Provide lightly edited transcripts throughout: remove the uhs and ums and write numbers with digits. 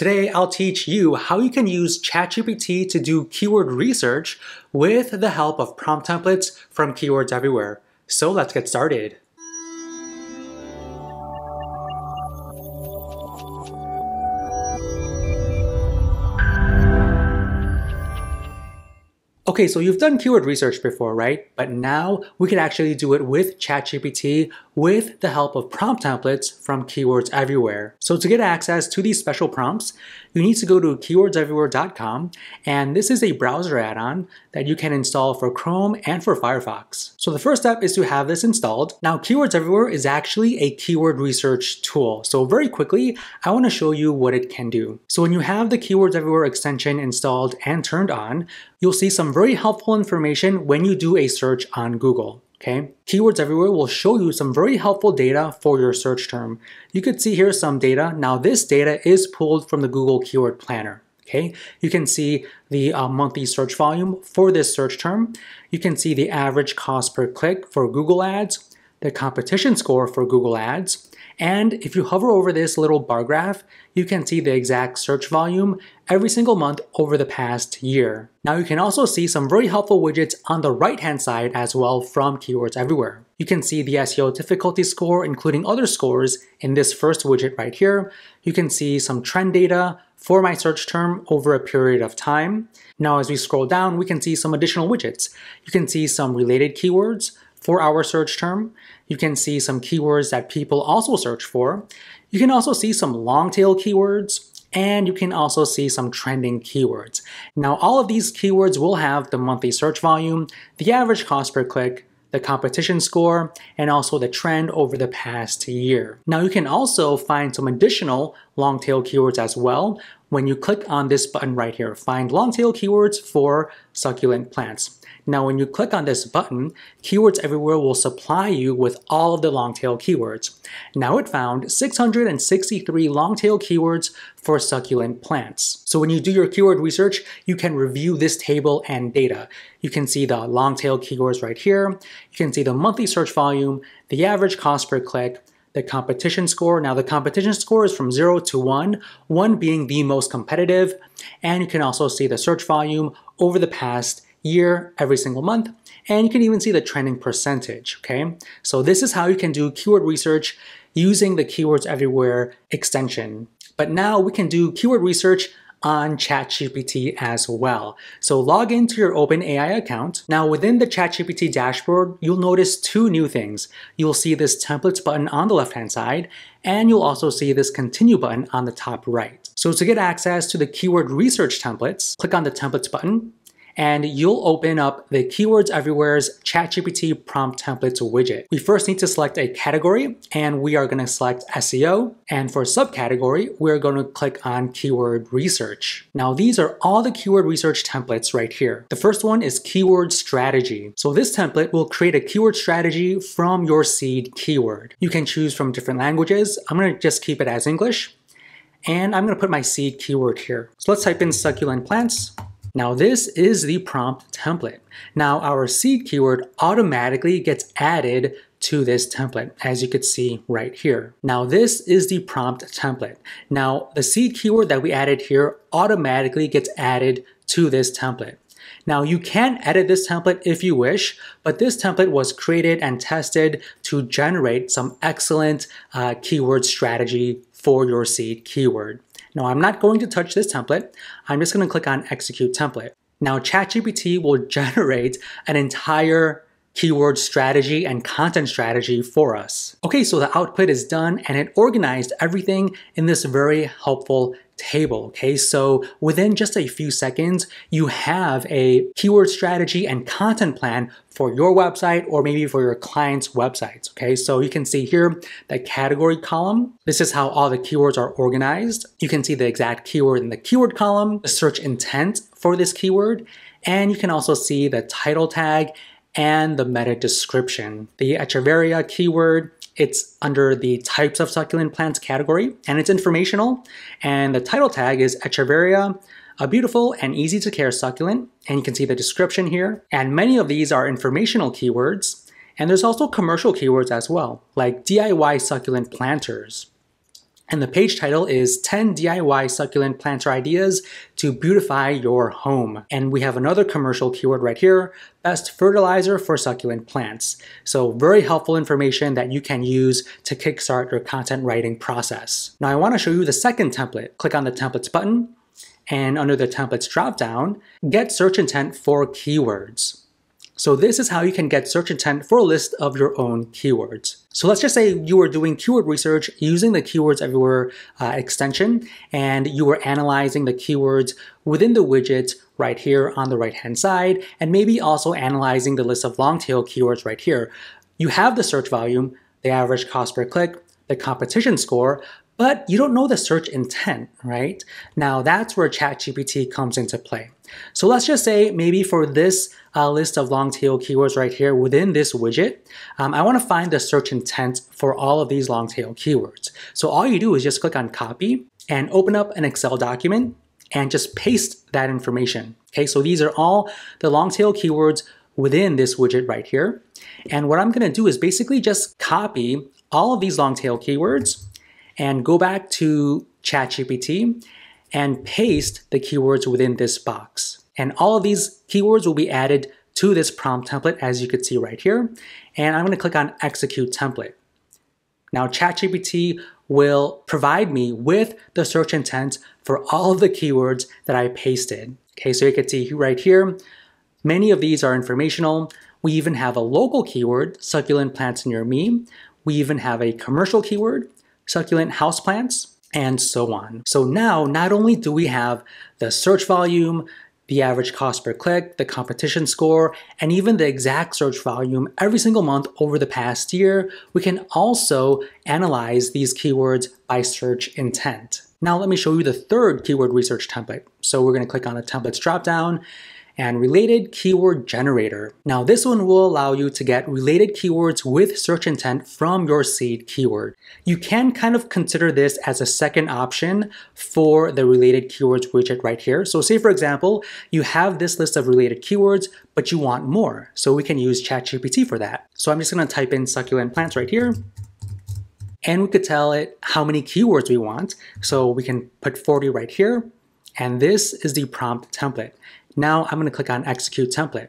Today, I'll teach you how you can use ChatGPT to do keyword research with the help of prompt templates from Keywords Everywhere. So let's get started. Okay, so you've done keyword research before, right? But now we can actually do it with ChatGPT with the help of prompt templates from Keywords Everywhere. So to get access to these special prompts, you need to go to keywordseverywhere.com, and this is a browser add-on that you can install for Chrome and for Firefox. So the first step is to have this installed. Now, Keywords Everywhere is actually a keyword research tool. So very quickly, I want to show you what it can do. So when you have the Keywords Everywhere extension installed and turned on, you'll see some very helpful information when you do a search on Google. Okay, Keywords Everywhere will show you some very helpful data for your search term. You could see here some data. Now this data is pulled from the Google Keyword Planner. Okay, you can see the monthly search volume for this search term. You can see the average cost per click for Google Ads, the competition score for Google Ads, and if you hover over this little bar graph, you can see the exact search volume every single month over the past year. Now you can also see some very helpful widgets on the right-hand side as well from Keywords Everywhere. You can see the SEO difficulty score, including other scores in this first widget right here. You can see some trend data for my search term over a period of time. Now as we scroll down, we can see some additional widgets. You can see some related keywords for our search term. You can see some keywords that people also search for. You can also see some long tail keywords, and you can also see some trending keywords. Now, all of these keywords will have the monthly search volume, the average cost per click, the competition score, and also the trend over the past year. Now, you can also find some additional long tail keywords as well when you click on this button right here, find long tail keywords for succulent plants. Now, when you click on this button, Keywords Everywhere will supply you with all of the long tail keywords. Now it found 663 long tail keywords for succulent plants. So when you do your keyword research, you can review this table and data. You can see the long tail keywords right here. You can see the monthly search volume, the average cost per click, the competition score. Now the competition score is from 0 to 1, 1 being the most competitive. And you can also see the search volume over the past year, every single month. And you can even see the trending percentage, okay? So this is how you can do keyword research using the Keywords Everywhere extension. But now we can do keyword research on ChatGPT as well. So log into your OpenAI account. Now within the ChatGPT dashboard, you'll notice two new things. You'll see this templates button on the left-hand side, and you'll also see this continue button on the top right. So to get access to the keyword research templates, click on the templates button, and you'll open up the Keywords Everywhere's ChatGPT prompt templates widget. We first need to select a category, and we are going to select SEO. And for subcategory, we're going to click on keyword research. Now these are all the keyword research templates right here. The first one is keyword strategy. So this template will create a keyword strategy from your seed keyword. You can choose from different languages. I'm going to just keep it as English, and I'm going to put my seed keyword here. So let's type in succulent plants. Now this is the prompt template. Now our seed keyword automatically gets added to this template, as you could see right here. Now this is the prompt template. Now the seed keyword that we added here automatically gets added to this template. Now you can edit this template if you wish, but this template was created and tested to generate some excellent keyword strategy for your seed keyword. Now, I'm not going to touch this template. I'm just going to click on Execute Template. Now, ChatGPT will generate an entire keyword strategy and content strategy for us. Okay, so the output is done, and it organized everything in this very helpful table, okay? So within just a few seconds, you have a keyword strategy and content plan for your website or maybe for your client's websites, okay? So you can see here the category column. This is how all the keywords are organized. You can see the exact keyword in the keyword column, the search intent for this keyword, and you can also see the title tag and the meta description. The Echeveria keyword, it's under the types of succulent plants category, and it's informational. And the title tag is Echeveria, a beautiful and easy to care succulent. And you can see the description here. And many of these are informational keywords. And there's also commercial keywords as well, like DIY succulent planters, And the page title is 10 DIY succulent planter ideas to beautify your home. And we have another commercial keyword right here, best fertilizer for succulent plants. So very helpful information that you can use to kickstart your content writing process. Now I want to show you the second template. Click on the templates button, and under the templates dropdown, get search intent for keywords. So this is how you can get search intent for a list of your own keywords. So let's just say you were doing keyword research using the Keywords Everywhere extension, and you were analyzing the keywords within the widget right here on the right-hand side, and maybe also analyzing the list of long-tail keywords right here. You have the search volume, the average cost per click, the competition score, but you don't know the search intent, right? Now that's where ChatGPT comes into play. So let's just say maybe for this list of long tail keywords right here within this widget, I wanna find the search intent for all of these long tail keywords. So all you do is just click on copy and open up an Excel document and just paste that information. Okay, so these are all the long tail keywords within this widget right here. And what I'm gonna do is basically just copy all of these long tail keywords and go back to ChatGPT and paste the keywords within this box. And all of these keywords will be added to this prompt template, as you can see right here. And I'm gonna click on Execute Template. Now ChatGPT will provide me with the search intent for all of the keywords that I pasted. Okay, so you can see right here, many of these are informational. We even have a local keyword, succulent plants near me. We even have a commercial keyword, succulent houseplants, and so on. So now, not only do we have the search volume, the average cost per click, the competition score, and even the exact search volume every single month over the past year, we can also analyze these keywords by search intent. Now let me show you the third keyword research template. So we're gonna click on the templates dropdown and related keyword generator. Now this one will allow you to get related keywords with search intent from your seed keyword. You can kind of consider this as a second option for the related keywords widget right here. So say for example, you have this list of related keywords, but you want more. So we can use ChatGPT for that. So I'm just gonna type in succulent plants right here, and we could tell it how many keywords we want. So we can put 40 right here, and this is the prompt template. Now I'm gonna click on Execute Template.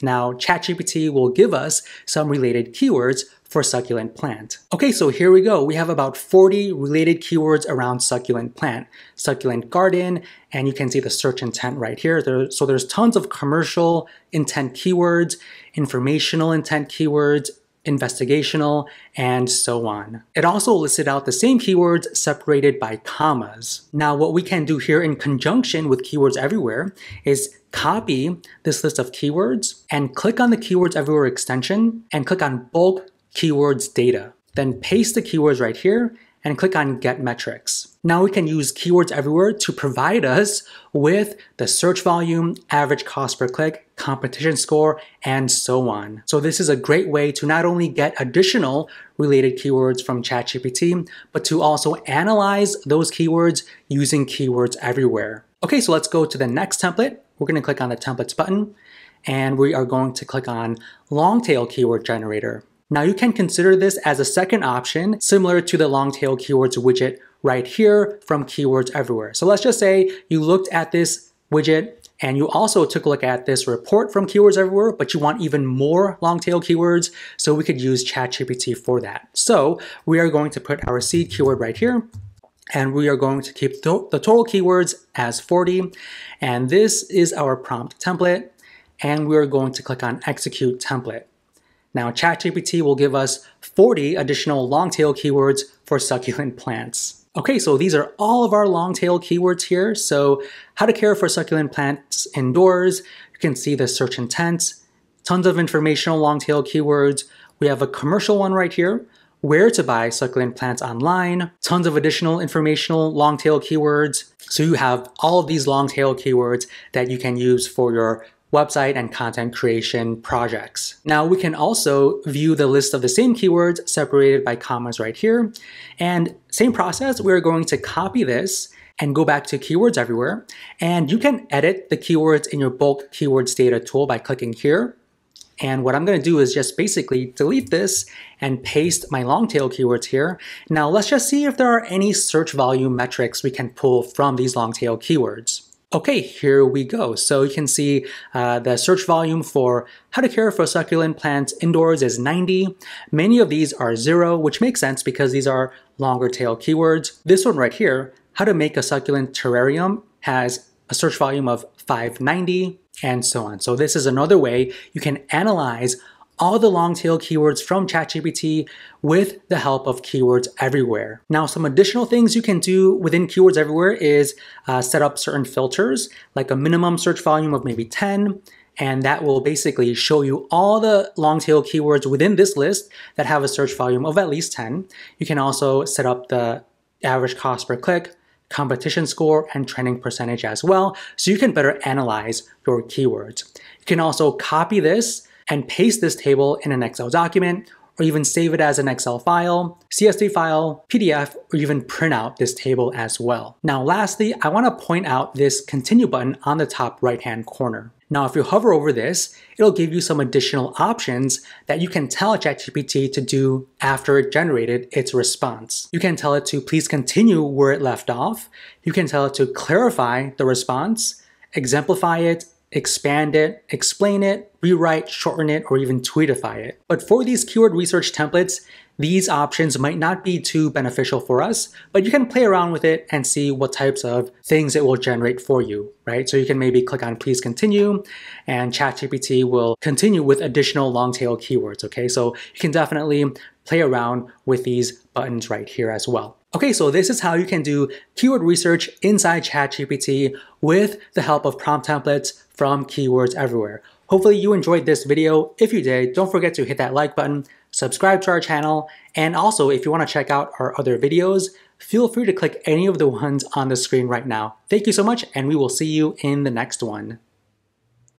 Now ChatGPT will give us some related keywords for succulent plant. Okay, so here we go. We have about 40 related keywords around succulent plant, succulent garden, and you can see the search intent right here. So there's tons of commercial intent keywords, informational intent keywords, investigational, and so on. It also listed out the same keywords separated by commas. Now what we can do here in conjunction with Keywords Everywhere is copy this list of keywords and click on the Keywords Everywhere extension and click on bulk keywords data. Then paste the keywords right here and click on Get Metrics. Now we can use Keywords Everywhere to provide us with the search volume, average cost per click, competition score, and so on. So this is a great way to not only get additional related keywords from ChatGPT, but to also analyze those keywords using Keywords Everywhere. Okay, so let's go to the next template. We're gonna click on the templates button, and we are going to click on long tail keyword generator. Now you can consider this as a second option, similar to the long tail keywords widget right here from Keywords Everywhere. So let's just say you looked at this widget and you also took a look at this report from Keywords Everywhere, but you want even more long tail keywords, so we could use ChatGPT for that. So we are going to put our seed keyword right here, and we are going to keep the total keywords as 40. And this is our prompt template, and we're going to click on Execute Template. Now ChatGPT will give us 40 additional long tail keywords for succulent plants. Okay, so these are all of our long tail keywords here. So how to care for succulent plants indoors. You can see the search intent, tons of informational long tail keywords. We have a commercial one right here, where to buy succulent plants online, tons of additional informational long tail keywords. So you have all of these long tail keywords that you can use for your website and content creation projects. Now we can also view the list of the same keywords separated by commas right here. And same process, we're going to copy this and go back to Keywords Everywhere. And you can edit the keywords in your bulk keywords data tool by clicking here. And what I'm going to do is just basically delete this and paste my long tail keywords here. Now let's just see if there are any search volume metrics we can pull from these long tail keywords. Okay, here we go. So you can see the search volume for how to care for succulent plants indoors is 90. Many of these are 0, which makes sense because these are longer tail keywords. This one right here, how to make a succulent terrarium, has a search volume of 590, and so on. So this is another way you can analyze all the long tail keywords from ChatGPT with the help of Keywords Everywhere. Now, some additional things you can do within Keywords Everywhere is set up certain filters, like a minimum search volume of maybe 10, and that will basically show you all the long tail keywords within this list that have a search volume of at least 10. You can also set up the average cost per click, competition score, and trending percentage as well, so you can better analyze your keywords. You can also copy this and paste this table in an Excel document, or even save it as an Excel file, CSV file, PDF, or even print out this table as well. Now lastly, I want to point out this continue button on the top right-hand corner. Now if you hover over this, it'll give you some additional options that you can tell ChatGPT to do after it generated its response. You can tell it to please continue where it left off, you can tell it to clarify the response, exemplify it, expand it, explain it, rewrite, shorten it, or even tweetify it. But for these keyword research templates, these options might not be too beneficial for us, but you can play around with it and see what types of things it will generate for you, right? So you can maybe click on please continue, and ChatGPT will continue with additional long tail keywords, okay? So you can definitely play around with these buttons right here as well. Okay, so this is how you can do keyword research inside ChatGPT with the help of prompt templates from Keywords Everywhere. Hopefully you enjoyed this video. If you did, don't forget to hit that like button, subscribe to our channel, and also if you want to check out our other videos, feel free to click any of the ones on the screen right now. Thank you so much, and we will see you in the next one.